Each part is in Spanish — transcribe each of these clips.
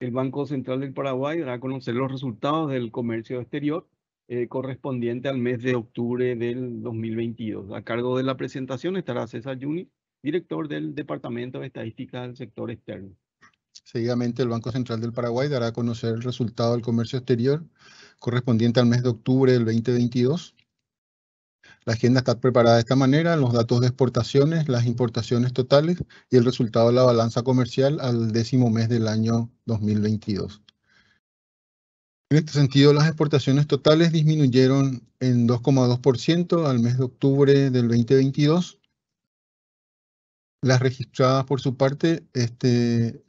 el Banco Central del Paraguay dará a conocer los resultados del comercio exterior correspondiente al mes de octubre del 2022. A cargo de la presentación estará César Yuni, director del Departamento de Estadística del Sector Externo. Seguidamente, el Banco Central del Paraguay dará a conocer el resultado del comercio exterior correspondiente al mes de octubre del 2022. La agenda está preparada de esta manera: los datos de exportaciones, las importaciones totales y el resultado de la balanza comercial al décimo mes del año 2022. En este sentido, las exportaciones totales disminuyeron en 2,2% al mes de octubre del 2022. Las registradas, por su parte, se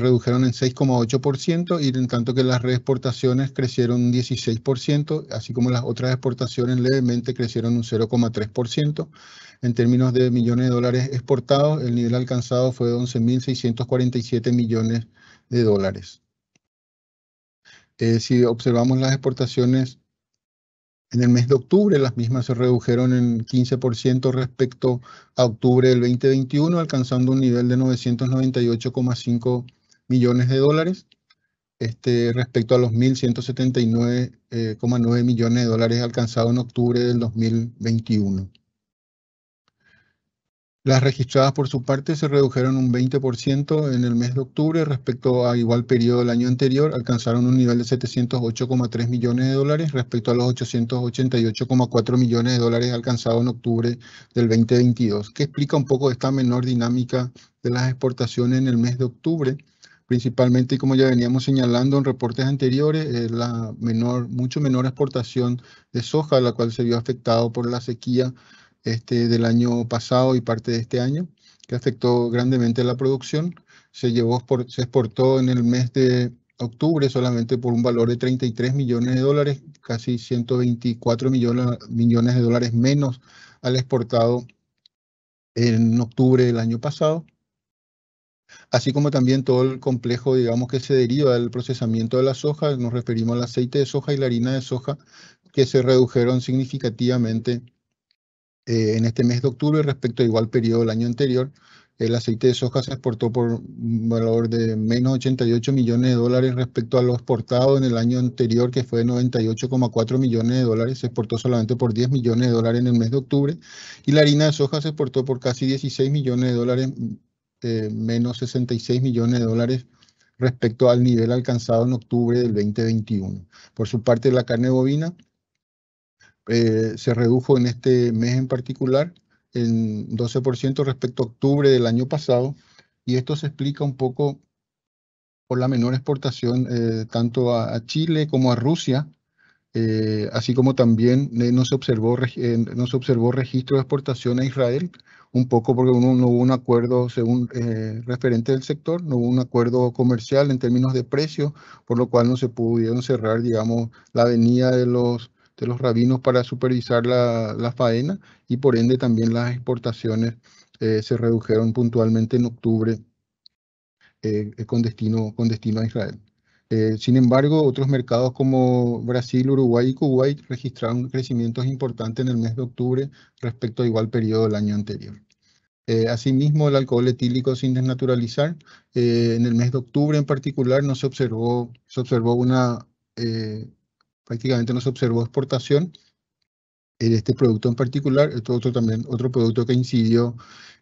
redujeron en 6,8%, y en tanto que las reexportaciones crecieron un 16%, así como las otras exportaciones levemente crecieron un 0,3%. En términos de millones de dólares exportados, el nivel alcanzado fue de 11.647 millones de dólares. Si observamos las exportaciones en el mes de octubre, las mismas se redujeron en 15% respecto a octubre del 2021, alcanzando un nivel de 998,5 millones de dólares, respecto a los 1.179,9 millones de dólares alcanzados en octubre del 2021. Las registradas, por su parte, se redujeron un 20% en el mes de octubre respecto a igual periodo del año anterior, alcanzaron un nivel de 708,3 millones de dólares respecto a los 888,4 millones de dólares alcanzados en octubre del 2022, que explica un poco esta menor dinámica de las exportaciones en el mes de octubre, principalmente, y como ya veníamos señalando en reportes anteriores, la mucho menor exportación de soja, la cual se vio afectado por la sequía del año pasado y parte de este año, que afectó grandemente la producción. Se exportó en el mes de octubre solamente por un valor de 33 millones de dólares, casi 124 millones de dólares menos al exportado en octubre del año pasado. Así como también todo el complejo, digamos, que se deriva del procesamiento de la soja, nos referimos al aceite de soja y la harina de soja, que se redujeron significativamente en este mes de octubre respecto a igual periodo del año anterior. El aceite de soja se exportó por un valor de menos 88 millones de dólares respecto a lo exportado en el año anterior, que fue de 98,4 millones de dólares. Se exportó solamente por 10 millones de dólares en el mes de octubre. Y la harina de soja se exportó por casi 16 millones de dólares, menos 66 millones de dólares respecto al nivel alcanzado en octubre del 2021. Por su parte, la carne bovina se redujo en este mes en particular en 12% respecto a octubre del año pasado, y esto se explica un poco por la menor exportación tanto a Chile como a Rusia, así como también no se observó registro de exportación a Israel, un poco porque no hubo un acuerdo, según referente del sector, no hubo un acuerdo comercial en términos de precio, por lo cual no se pudieron cerrar, digamos, la venida de los rabinos para supervisar la faena, y por ende también las exportaciones se redujeron puntualmente en octubre con destino a Israel. Sin embargo, otros mercados como Brasil, Uruguay y Kuwait registraron crecimientos importantes en el mes de octubre respecto a igual periodo del año anterior. Asimismo, el alcohol etílico sin desnaturalizar, en el mes de octubre en particular no se observó una... Prácticamente no se observó exportación en este producto en particular. Otro producto que incidió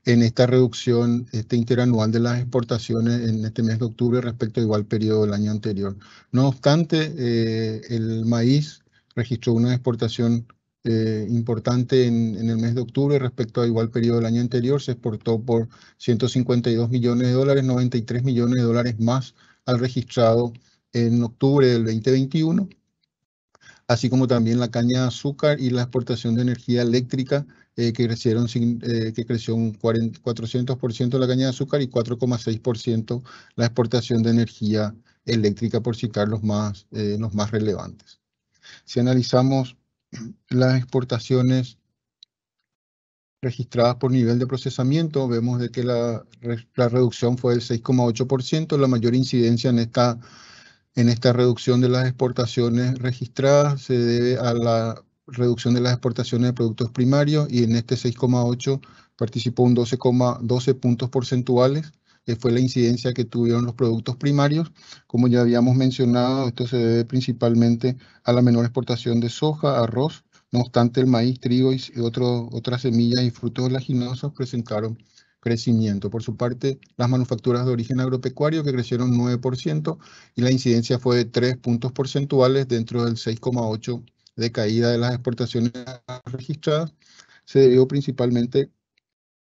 en esta reducción interanual de las exportaciones en este mes de octubre respecto a igual periodo del año anterior. No obstante, el maíz registró una exportación importante en el mes de octubre respecto a igual periodo del año anterior. Se exportó por 152 millones de dólares, 93 millones de dólares más al registrado en octubre del 2021. Así como también la caña de azúcar y la exportación de energía eléctrica, que creció un 400% la caña de azúcar y 4,6% la exportación de energía eléctrica, por citar los más relevantes. Si analizamos las exportaciones registradas por nivel de procesamiento, vemos de que la reducción fue del 6,8%, la mayor incidencia en esta reducción de las exportaciones registradas se debe a la reducción de las exportaciones de productos primarios, y en este 6,8 participó un 12 puntos porcentuales que fue la incidencia que tuvieron los productos primarios. Como ya habíamos mencionado, esto se debe principalmente a la menor exportación de soja, arroz. No obstante, el maíz, trigo y otras semillas y frutos oleaginosos presentaron crecimiento. Por su parte, las manufacturas de origen agropecuario, que crecieron 9%, y la incidencia fue de 3 puntos porcentuales dentro del 6,8% de caída de las exportaciones registradas. Se debió principalmente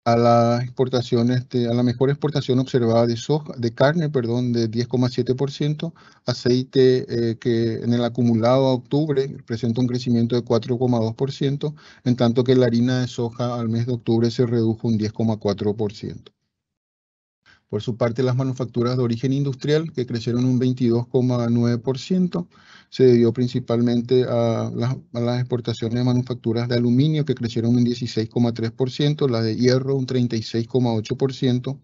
a la exportación, a la mejor exportación observada de carne, de 10,7%, aceite que en el acumulado a octubre presenta un crecimiento de 4,2%, en tanto que la harina de soja al mes de octubre se redujo un 10,4%. Por su parte, las manufacturas de origen industrial, que crecieron un 22,9%, se debió principalmente a las exportaciones de manufacturas de aluminio, que crecieron un 16,3%, las de hierro un 36,8%,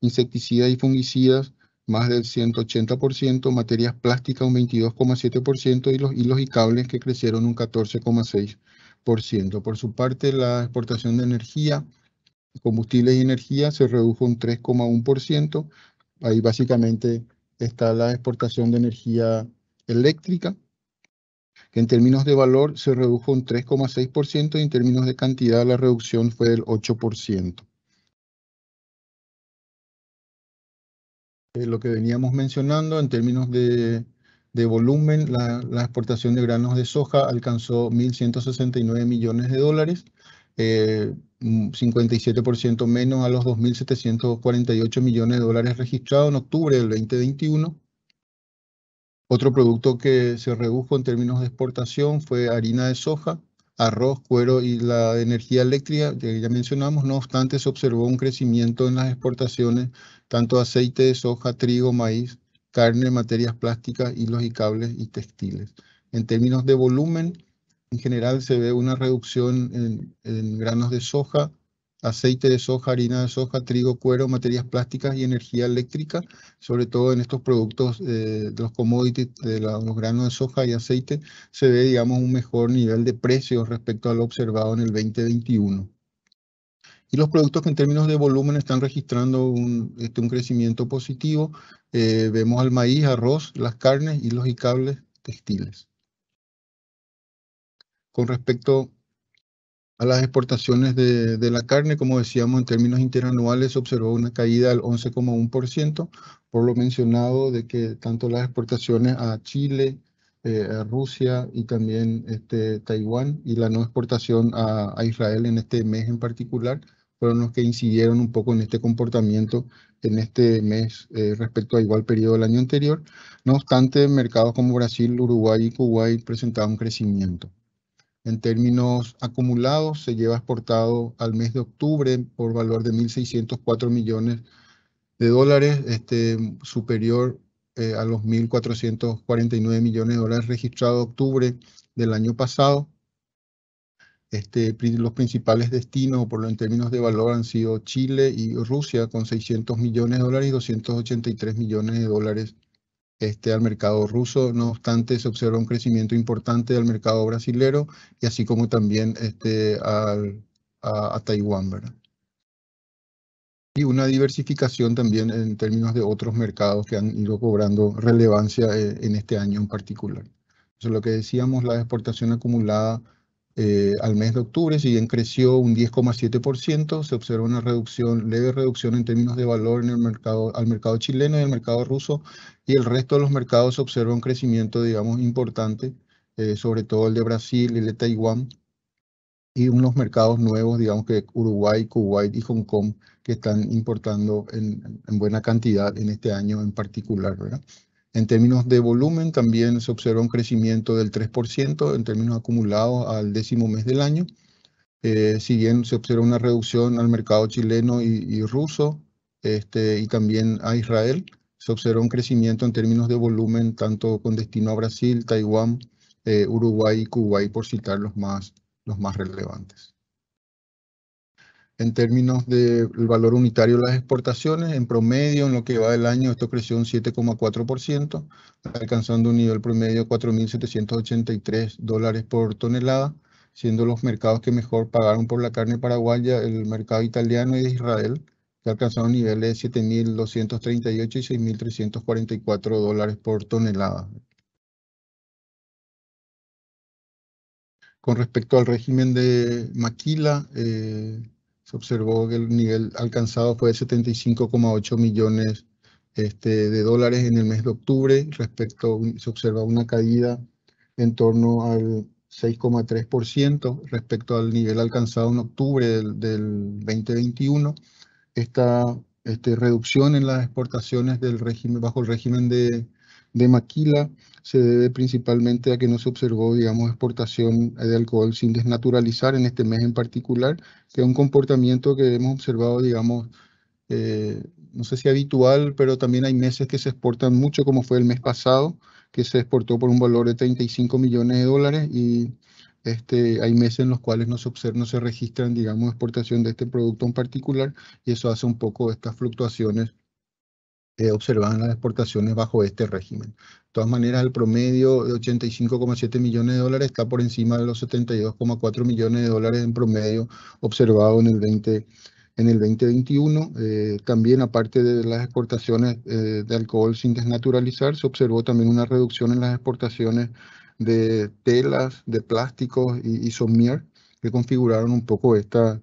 insecticidas y fungicidas más del 180%, materias plásticas un 22,7% y los hilos y cables, que crecieron un 14,6%. Por su parte, la exportación de energía, combustibles y energía se redujo un 3,1%. Ahí básicamente está la exportación de energía eléctrica, que en términos de valor se redujo un 3,6% y en términos de cantidad la reducción fue del 8%. Lo que veníamos mencionando en términos de volumen, la exportación de granos de soja alcanzó 1.169 millones de dólares. 57% menos a los 2.748 millones de dólares registrados en octubre del 2021. Otro producto que se redujo en términos de exportación fue harina de soja, arroz, cuero y la energía eléctrica, que ya mencionamos. No obstante, se observó un crecimiento en las exportaciones, tanto aceite de soja, trigo, maíz, carne, materias plásticas, hilos y cables y textiles. En términos de volumen, en general se ve una reducción en granos de soja, aceite de soja, harina de soja, trigo, cuero, materias plásticas y energía eléctrica, sobre todo en estos productos de los commodities, de los granos de soja y aceite, se ve, digamos, un mejor nivel de precios respecto a lo observado en el 2021. Y los productos que en términos de volumen están registrando un crecimiento positivo, vemos al maíz, arroz, las carnes, hilos y cables, textiles. Con respecto a las exportaciones de la carne, como decíamos, en términos interanuales se observó una caída del 11,1%, por lo mencionado de que tanto las exportaciones a Chile, a Rusia y también Taiwán y la no exportación a Israel en este mes en particular fueron los que incidieron un poco en este comportamiento en este mes respecto a igual periodo del año anterior. No obstante, mercados como Brasil, Uruguay y Kuwait presentaban crecimiento. En términos acumulados, se lleva exportado al mes de octubre por valor de 1.604 millones de dólares, superior a los 1.449 millones de dólares registrados en octubre del año pasado. Los principales destinos, en términos de valor, han sido Chile y Rusia, con 600 millones de dólares y 283 millones de dólares al mercado ruso. No obstante, se observa un crecimiento importante del mercado brasilero y así como también a Taiwán, ¿verdad? Y una diversificación también en términos de otros mercados que han ido cobrando relevancia en este año en particular. Eso es lo que decíamos, la exportación acumulada al mes de octubre, si bien creció un 10,7%, se observa una leve reducción en términos de valor en el mercado, al mercado chileno y al mercado ruso, y el resto de los mercados se observa un crecimiento, digamos, importante, sobre todo el de Brasil, el de Taiwán, y unos mercados nuevos, digamos, que Uruguay, Kuwait y Hong Kong, que están importando en buena cantidad en este año en particular, ¿verdad? En términos de volumen, también se observa un crecimiento del 3% en términos acumulados al décimo mes del año. Si bien se observa una reducción al mercado chileno y ruso, y también a Israel, se observa un crecimiento en términos de volumen tanto con destino a Brasil, Taiwán, Uruguay y Kuwait, por citar los más relevantes. En términos del valor unitario de las exportaciones, en promedio, en lo que va del año, esto creció un 7,4%, alcanzando un nivel promedio de 4.783 dólares por tonelada, siendo los mercados que mejor pagaron por la carne paraguaya el mercado italiano y de Israel, que alcanzaron niveles de 7.238 y 6.344 dólares por tonelada. Con respecto al régimen de maquila, se observó que el nivel alcanzado fue de 75,8 millones de dólares en el mes de octubre. Respecto, se observa una caída en torno al 6,3% respecto al nivel alcanzado en octubre del 2021. Esta reducción en las exportaciones del régimen, bajo el régimen de maquila, se debe principalmente a que no se observó, digamos, exportación de alcohol sin desnaturalizar en este mes en particular, que es un comportamiento que hemos observado, digamos, no sé si habitual, pero también hay meses que se exportan mucho, como fue el mes pasado, que se exportó por un valor de 35 millones de dólares y hay meses en los cuales no se registran, digamos, exportación de este producto en particular, y eso hace un poco estas fluctuaciones observadas en las exportaciones bajo este régimen. De todas maneras, el promedio de 85,7 millones de dólares está por encima de los 72,4 millones de dólares en promedio observado en el 2021, también aparte de las exportaciones de alcohol sin desnaturalizar, se observó también una reducción en las exportaciones de telas, de plásticos y somier, que configuraron un poco esta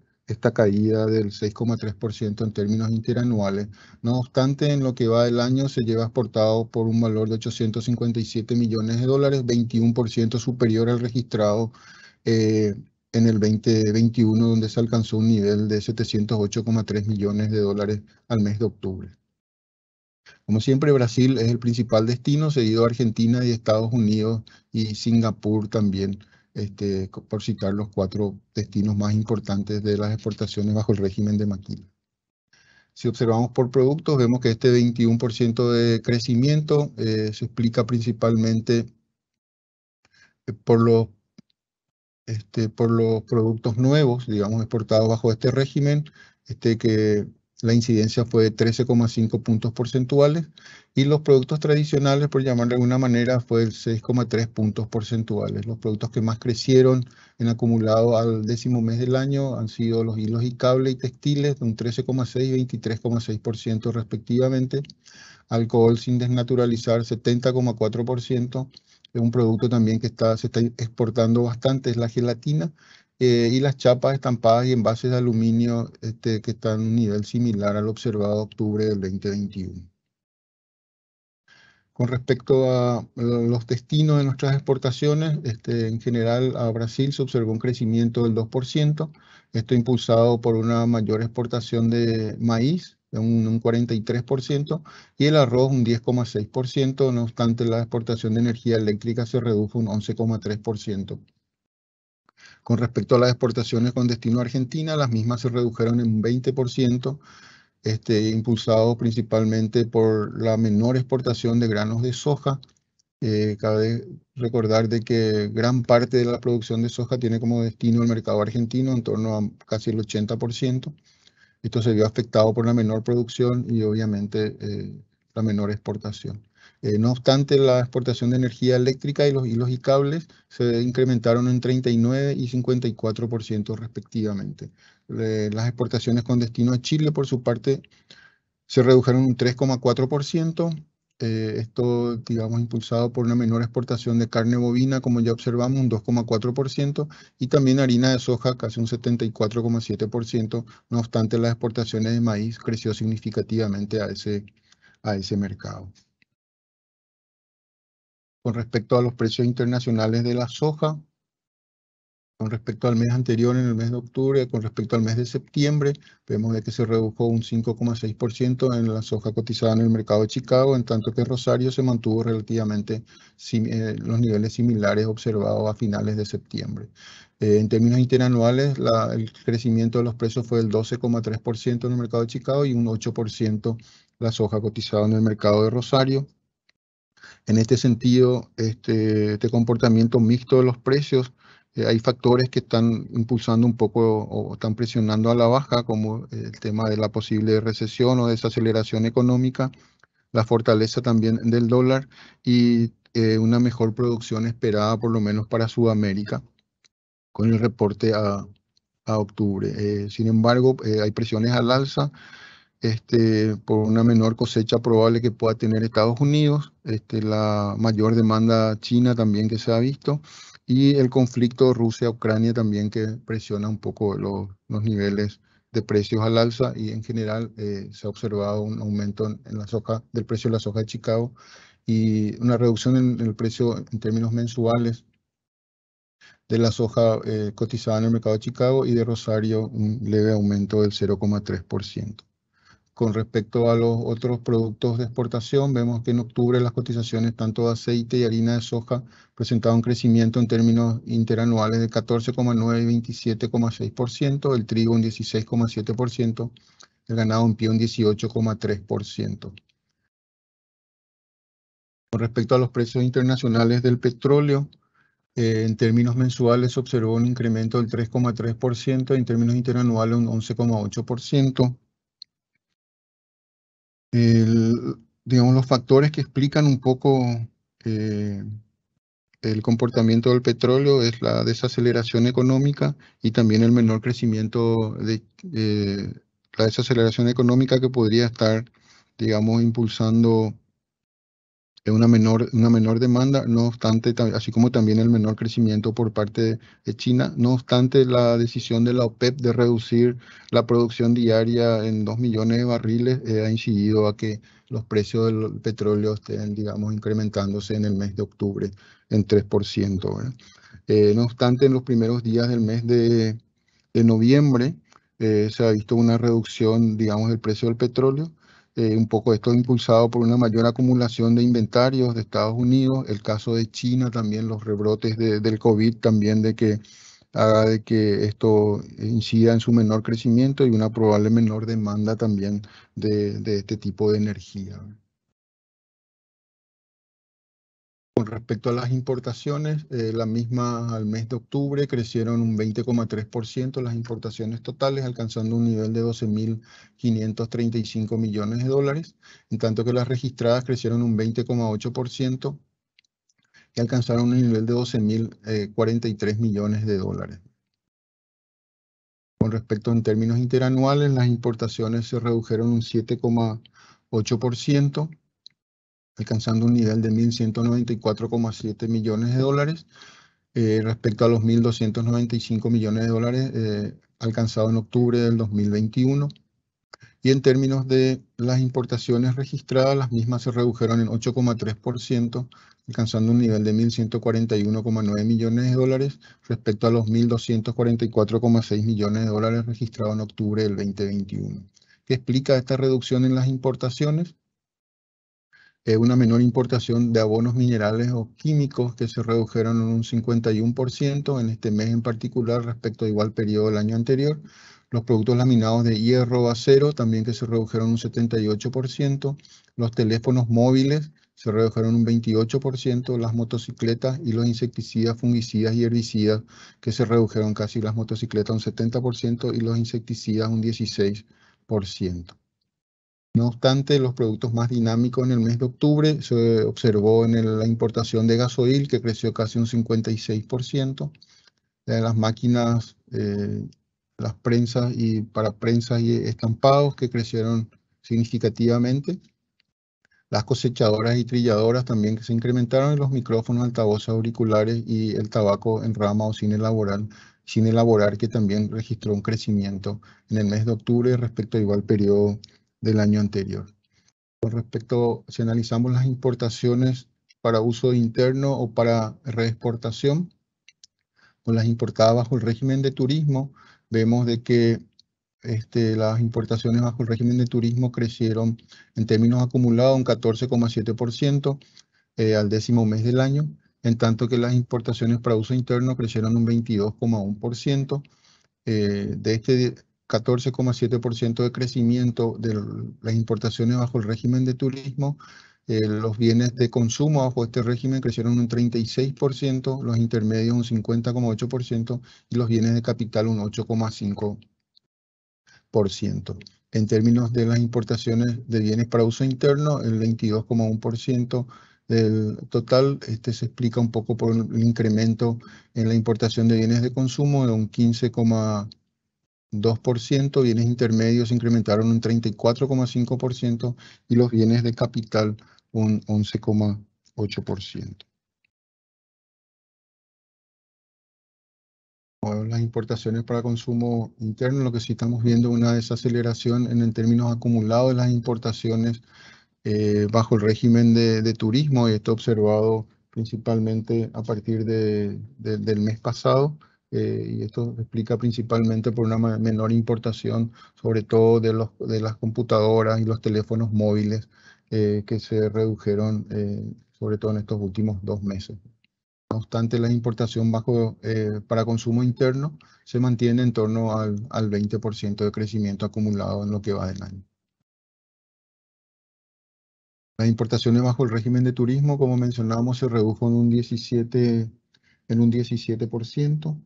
caída del 6,3% en términos interanuales. No obstante, en lo que va del año se lleva exportado por un valor de 857 millones de dólares, 21% superior al registrado en el 2021, donde se alcanzó un nivel de 708,3 millones de dólares al mes de octubre. Como siempre, Brasil es el principal destino, seguido de Argentina y Estados Unidos y Singapur también, por citar los cuatro destinos más importantes de las exportaciones bajo el régimen de maquila. Si observamos por productos, vemos que este 21% de crecimiento se explica principalmente por los productos nuevos, digamos, exportados bajo este régimen, que la incidencia fue de 13,5 puntos porcentuales, y los productos tradicionales, por llamarlo de alguna manera, fue el 6,3 puntos porcentuales. Los productos que más crecieron en acumulado al décimo mes del año han sido los hilos y cable y textiles, de un 13,6 y 23,6% respectivamente. Alcohol sin desnaturalizar, 70,4%. Es un producto también que se está exportando bastante, es la gelatina, y las chapas estampadas y envases de aluminio que están a un nivel similar al observado en octubre del 2021. Con respecto a los destinos de nuestras exportaciones, en general a Brasil se observó un crecimiento del 2%, esto impulsado por una mayor exportación de maíz, un 43%, y el arroz un 10,6%, no obstante la exportación de energía eléctrica se redujo un 11,3%. Con respecto a las exportaciones con destino a Argentina, las mismas se redujeron en un 20%, impulsado principalmente por la menor exportación de granos de soja. Cabe recordar de que gran parte de la producción de soja tiene como destino el mercado argentino, en torno a casi el 80%. Esto se vio afectado por la menor producción y obviamente la menor exportación. No obstante, la exportación de energía eléctrica y los hilos y cables se incrementaron en 39 y 54% respectivamente. Las exportaciones con destino a Chile, por su parte, se redujeron un 3,4%. Esto, digamos, impulsado por una menor exportación de carne bovina, como ya observamos, un 2,4%, y también harina de soja, casi un 74,7%. No obstante, las exportaciones de maíz creció significativamente a ese mercado. Con respecto a los precios internacionales de la soja, con respecto al mes anterior, en el mes de octubre, con respecto al mes de septiembre, vemos que se redujo un 5,6% en la soja cotizada en el mercado de Chicago, en tanto que Rosario se mantuvo relativamente los niveles similares observados a finales de septiembre. En términos interanuales, el crecimiento de los precios fue del 12,3% en el mercado de Chicago y un 8% la soja cotizada en el mercado de Rosario. En este sentido, este comportamiento mixto de los precios, hay factores que están impulsando un poco o están presionando a la baja, como el tema de la posible recesión o desaceleración económica, la fortaleza también del dólar y una mejor producción esperada, por lo menos para Sudamérica, con el reporte a octubre. Sin embargo, hay presiones al alza por una menor cosecha probable que pueda tener Estados Unidos, la mayor demanda china también que se ha visto, y el conflicto Rusia-Ucrania también que presiona un poco los niveles de precios al alza, y en general se ha observado un aumento en la soja, del precio de la soja de Chicago, y una reducción en el precio en términos mensuales de la soja cotizada en el mercado de Chicago, y de Rosario un leve aumento del 0,3%. Con respecto a los otros productos de exportación, vemos que en octubre las cotizaciones tanto de aceite y harina de soja presentaron un crecimiento en términos interanuales de 14,9 y 27,6%, el trigo un 16,7%, el ganado en pie un 18,3%. Con respecto a los precios internacionales del petróleo, en términos mensuales se observó un incremento del 3,3% y en términos interanuales un 11,8%. Digamos, los factores que explican un poco el comportamiento del petróleo es la desaceleración económica y también el menor crecimiento de la desaceleración económica, que podría estar, digamos, impulsando una menor demanda, no obstante, así como también el menor crecimiento por parte de China. No obstante, la decisión de la OPEP de reducir la producción diaria en 2 millones de barriles ha incidido a que los precios del petróleo estén, digamos, incrementándose en el mes de octubre en 3%. No obstante, en los primeros días del mes de noviembre se ha visto una reducción, digamos, del precio del petróleo. Un poco esto impulsado por una mayor acumulación de inventarios de Estados Unidos, el caso de China también, los rebrotes del COVID también, de que haga de que esto incida en su menor crecimiento y una probable menor demanda también de este tipo de energía. Con respecto a las importaciones, la misma al mes de octubre crecieron un 20,3% las importaciones totales, alcanzando un nivel de 12.535 millones de dólares, en tanto que las registradas crecieron un 20,8% y alcanzaron un nivel de 12.043 millones de dólares. Con respecto en términos interanuales, las importaciones se redujeron un 7,8%. alcanzando un nivel de 1.194,7 millones de dólares respecto a los 1.295 millones de dólares alcanzados en octubre del 2021. Y en términos de las importaciones registradas, las mismas se redujeron en 8,3%, alcanzando un nivel de 1.141,9 millones de dólares respecto a los 1.244,6 millones de dólares registrados en octubre del 2021. ¿Qué explica esta reducción en las importaciones? Una menor importación de abonos minerales o químicos, que se redujeron en un 51% en este mes en particular respecto a igual periodo del año anterior. Los productos laminados de hierro, acero, también, que se redujeron un 78%. Los teléfonos móviles se redujeron un 28%. Las motocicletas y los insecticidas, fungicidas y herbicidas, que se redujeron casi las motocicletas un 70% y los insecticidas un 16%. No obstante, los productos más dinámicos en el mes de octubre se observó en la importación de gasoil, que creció casi un 56%. Las máquinas, las prensas y para prensas y estampados, que crecieron significativamente. Las cosechadoras y trilladoras también, que se incrementaron, y los micrófonos, altavoces, auriculares y el tabaco en rama o sin elaborar, que también registró un crecimiento en el mes de octubre respecto a igual periodo del año anterior. Con respecto, si analizamos las importaciones para uso interno o para reexportación, o las importadas bajo el régimen de turismo, vemos de que las importaciones bajo el régimen de turismo crecieron en términos acumulados un 14,7% al décimo mes del año, en tanto que las importaciones para uso interno crecieron un 22,1%. De este 14,7% de crecimiento de las importaciones bajo el régimen de turismo, los bienes de consumo bajo este régimen crecieron un 36%, los intermedios un 50,8% y los bienes de capital un 8,5%. En términos de las importaciones de bienes para uso interno, el 22,1%. Del total, se explica un poco por el incremento en la importación de bienes de consumo de un 15,8%. 2%, bienes intermedios incrementaron un 34,5% y los bienes de capital un 11,8%. Las importaciones para consumo interno, lo que sí estamos viendo una desaceleración en términos acumulados de las importaciones bajo el régimen de turismo, y esto observado principalmente a partir del mes pasado, y esto se explica principalmente por una menor importación, sobre todo de las computadoras y los teléfonos móviles que se redujeron sobre todo en estos últimos 2 meses. No obstante, la importación para consumo interno se mantiene en torno al 20% de crecimiento acumulado en lo que va del año. Las importaciones bajo el régimen de turismo, como mencionamos, se redujo en un 17%.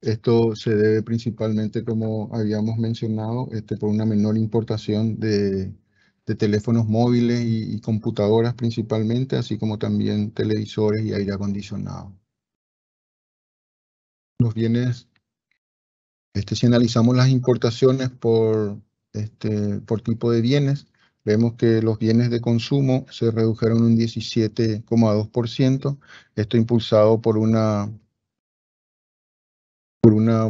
Esto se debe principalmente, como habíamos mencionado, por una menor importación de teléfonos móviles y computadoras principalmente, así como también televisores y aire acondicionado. Los bienes, si analizamos las importaciones por tipo de bienes, vemos que los bienes de consumo se redujeron un 17,2%, esto impulsado por una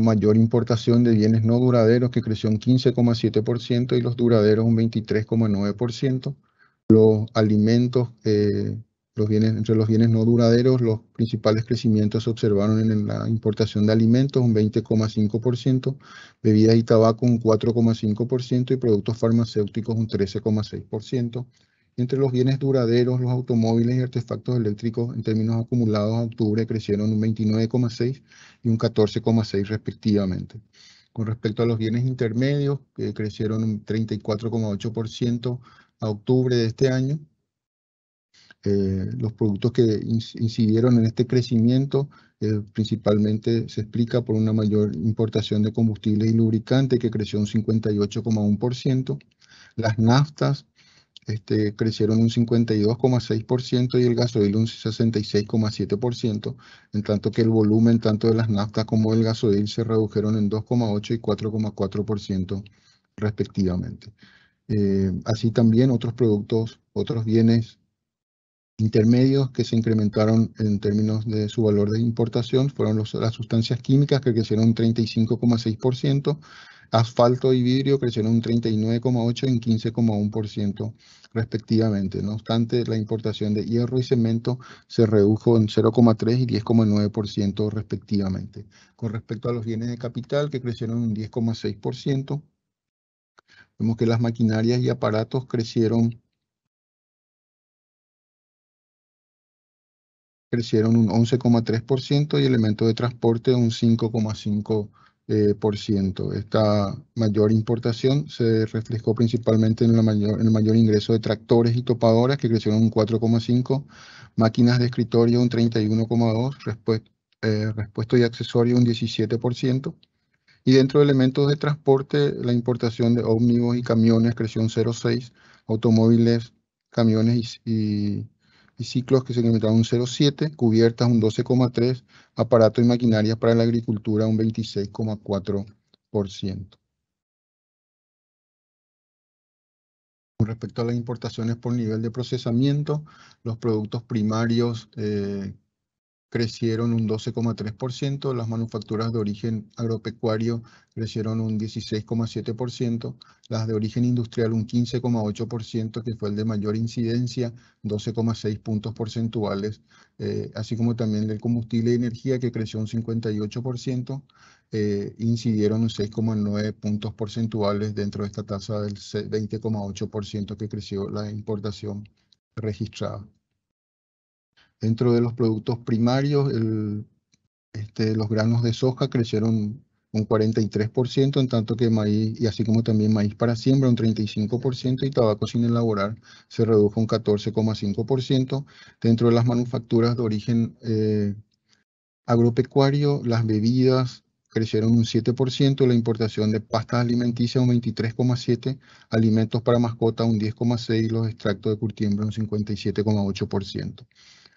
mayor importación de bienes no duraderos que creció un 15,7% y los duraderos un 23,9%. Los alimentos, entre los bienes no duraderos, los principales crecimientos se observaron en la importación de alimentos, un 20,5%, bebidas y tabaco un 4,5% y productos farmacéuticos un 13,6%. Entre los bienes duraderos, los automóviles y artefactos eléctricos en términos acumulados a octubre crecieron un 29,6% y un 14,6% respectivamente. Con respecto a los bienes intermedios, que crecieron un 34,8% a octubre de este año. Los productos que incidieron en este crecimiento principalmente se explica por una mayor importación de combustible y lubricante que creció un 58,1%. Las naftas crecieron un 52,6% y el gasoil un 66,7%, en tanto que el volumen tanto de las naftas como del gasoil se redujeron en 2,8 y 4,4% respectivamente. Así también otros bienes intermedios que se incrementaron en términos de su valor de importación fueron las sustancias químicas, que crecieron un 35,6%, asfalto y vidrio crecieron un 39,8% y un 15,1% respectivamente. No obstante, la importación de hierro y cemento se redujo en 0,3% y 10,9% respectivamente. Con respecto a los bienes de capital, que crecieron un 10,6%, vemos que las maquinarias y aparatos crecieron un 11,3% y elementos de transporte un 5,5%. Esta mayor importación se reflejó principalmente en el mayor ingreso de tractores y topadoras, que crecieron un 4,5%, máquinas de escritorio un 31,2%, repuestos y accesorios un 17%. Y dentro de elementos de transporte, la importación de ómnibus y camiones creció un 0,6%, automóviles, camiones y ciclos que se incrementaron un 0,7%, cubiertas un 12,3%, aparatos y maquinarias para la agricultura un 26,4%. Con respecto a las importaciones por nivel de procesamiento, los productos primarios crecieron un 12,3%, las manufacturas de origen agropecuario crecieron un 16,7%, las de origen industrial un 15,8%, que fue el de mayor incidencia, 12,6 puntos porcentuales, así como también el combustible y energía, que creció un 58%, incidieron un 6,9 puntos porcentuales dentro de esta tasa del 20,8% que creció la importación registrada. Dentro de los productos primarios, los granos de soja crecieron un 43%, en tanto que maíz, y así como también maíz para siembra, un 35%, y tabaco sin elaborar se redujo un 14,5%. Dentro de las manufacturas de origen agropecuario, las bebidas crecieron un 7%, la importación de pastas alimenticias un 23,7%, alimentos para mascotas un 10,6% y los extractos de curtiembre un 57,8%.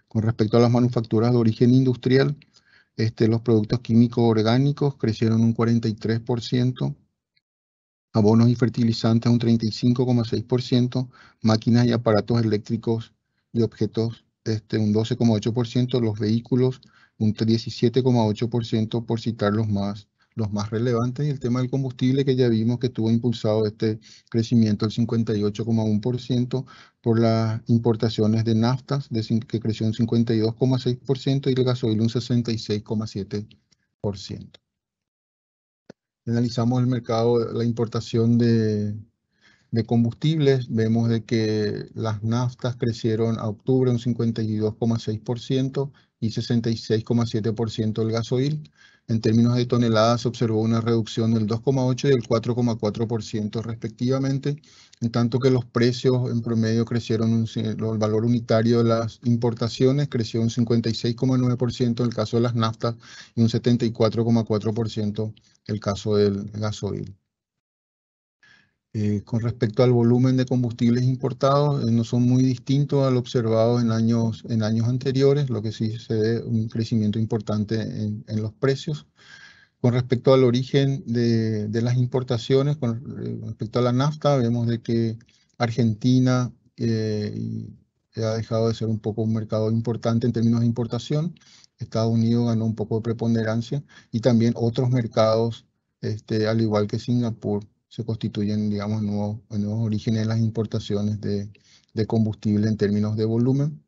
Con respecto a las manufacturas de origen industrial, Los productos químicos orgánicos crecieron un 43%, abonos y fertilizantes un 35,6%, máquinas y aparatos eléctricos y objetos un 12,8%, los vehículos un 17,8%, por citar los más relevantes, y el tema del combustible, que ya vimos que estuvo impulsado este crecimiento del 58,1% por las importaciones de naftas, que creció un 52,6%, y el gasoil un 66,7%. Analizamos el mercado, la importación de combustibles. Vemos de que las naftas crecieron a octubre un 52,6% y 66,7% el gasoil. En términos de toneladas se observó una reducción del 2,8 y del 4,4% respectivamente, en tanto que los precios en promedio crecieron, el valor unitario de las importaciones creció un 56,9% en el caso de las naftas y un 74,4% en el caso del gasoil. Con respecto al volumen de combustibles importados, no son muy distintos al observado en años anteriores, lo que sí se ve un crecimiento importante en los precios. Con respecto al origen de las importaciones, con respecto a la nafta, vemos de que Argentina ha dejado de ser un poco un mercado importante en términos de importación. Estados Unidos ganó un poco de preponderancia, y también otros mercados, al igual que Singapur, se constituyen, digamos, nuevos orígenes de las importaciones de combustible en términos de volumen.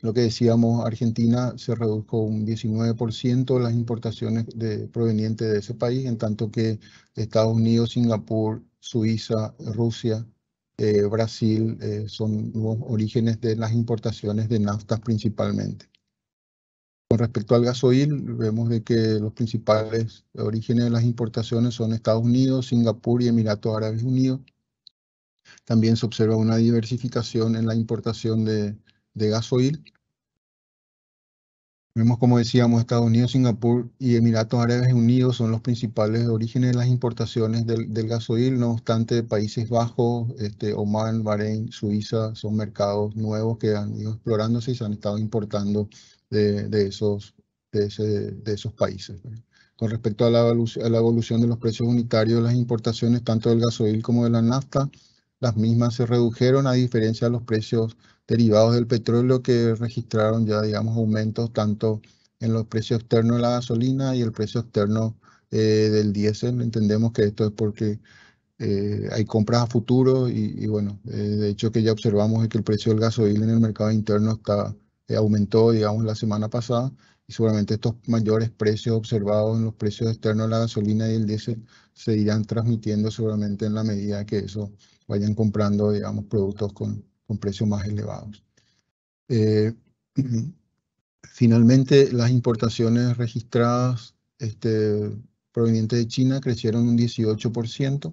Lo que decíamos, Argentina se redujo un 19% las importaciones provenientes de ese país, en tanto que Estados Unidos, Singapur, Suiza, Rusia, Brasil son nuevos orígenes de las importaciones de naftas principalmente. Con respecto al gasoil, vemos de que los principales orígenes de las importaciones son Estados Unidos, Singapur y Emiratos Árabes Unidos. También se observa una diversificación en la importación de gasoil. Vemos, como decíamos, Estados Unidos, Singapur y Emiratos Árabes Unidos son los principales orígenes de las importaciones del gasoil. No obstante, Países Bajos, Omán, Bahrein, Suiza son mercados nuevos que han ido explorándose y se han estado importando de esos países. Con respecto a la evolución de los precios unitarios de las importaciones, tanto del gasoil como de la nafta, las mismas se redujeron, a diferencia de los precios derivados del petróleo, que registraron ya, digamos, aumentos tanto en los precios externos de la gasolina y el precio externo del diésel. Entendemos que esto es porque hay compras a futuro y bueno, de hecho que ya observamos que el precio del gasoil en el mercado interno aumentó, digamos, la semana pasada, y seguramente estos mayores precios observados en los precios externos de la gasolina y el diésel se irán transmitiendo seguramente en la medida que eso vayan comprando, digamos, productos con precios más elevados. Finalmente, las importaciones registradas provenientes de China crecieron un 18%,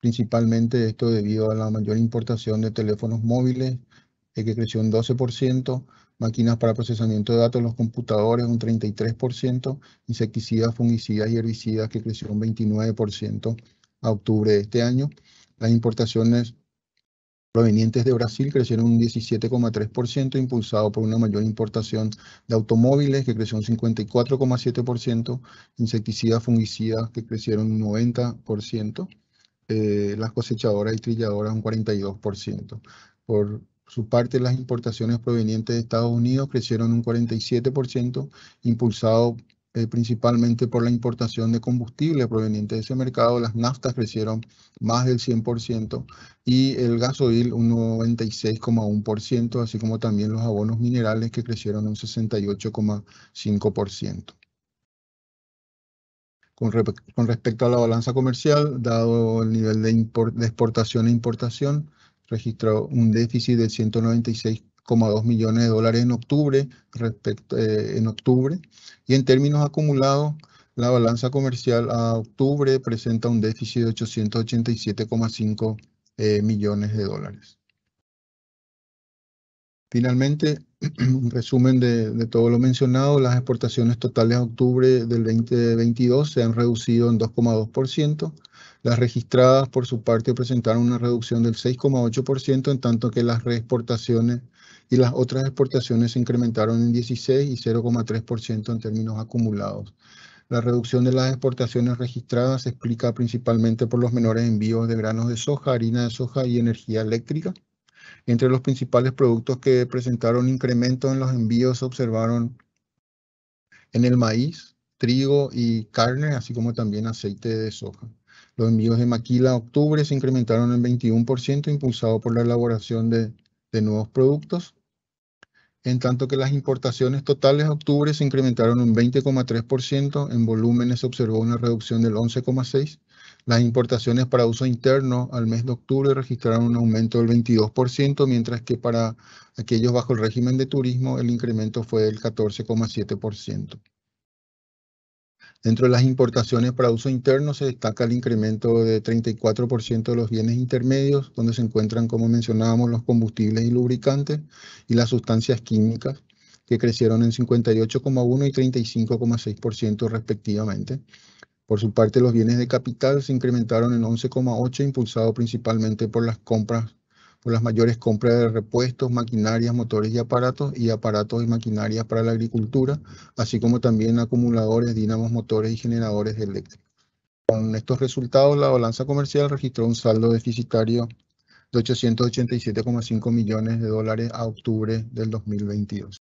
principalmente esto debido a la mayor importación de teléfonos móviles, que creció un 12%, máquinas para procesamiento de datos, los computadores un 33%, insecticidas, fungicidas y herbicidas, que creció un 29% a octubre de este año. Las importaciones provenientes de Brasil crecieron un 17,3%, impulsado por una mayor importación de automóviles, que creció un 54,7%, insecticidas, fungicidas, que crecieron un 90%, las cosechadoras y trilladoras un 42%. Por su parte, las importaciones provenientes de Estados Unidos crecieron un 47%, impulsado principalmente por la importación de combustible proveniente de ese mercado. Las naftas crecieron más del 100% y el gasoil un 96,1%, así como también los abonos minerales, que crecieron un 68,5%. Con respecto a la balanza comercial, dado el nivel de exportación e importación, registró un déficit de 196,2 millones de dólares en octubre, y en términos acumulados, la balanza comercial a octubre presenta un déficit de 887,5 millones de dólares. Finalmente, un resumen de todo lo mencionado. Las exportaciones totales a octubre del 2022 se han reducido en 2,2%. Las registradas, por su parte, presentaron una reducción del 6,8%, en tanto que las reexportaciones y las otras exportaciones se incrementaron en 16 y 0,3% en términos acumulados. La reducción de las exportaciones registradas se explica principalmente por los menores envíos de granos de soja, harina de soja y energía eléctrica. Entre los principales productos que presentaron incremento en los envíos se observaron en el maíz, trigo y carne, así como también aceite de soja. Los envíos de maquila a octubre se incrementaron en 21%, impulsado por la elaboración de nuevos productos. En tanto que las importaciones totales a octubre se incrementaron un 20,3%, en volúmenes se observó una reducción del 11,6%. Las importaciones para uso interno al mes de octubre registraron un aumento del 22%, mientras que para aquellos bajo el régimen de turismo el incremento fue del 14,7%. Dentro de las importaciones para uso interno se destaca el incremento de 34% de los bienes intermedios, donde se encuentran, como mencionábamos, los combustibles y lubricantes y las sustancias químicas, que crecieron en 58,1% y 35,6% respectivamente. Por su parte, los bienes de capital se incrementaron en 11,8%, impulsado principalmente por las mayores compras de repuestos, maquinarias, motores y aparatos, y maquinarias para la agricultura, así como también acumuladores, dínamos, motores y generadores eléctricos. Con estos resultados, la balanza comercial registró un saldo deficitario de 887,5 millones de dólares a octubre del 2022.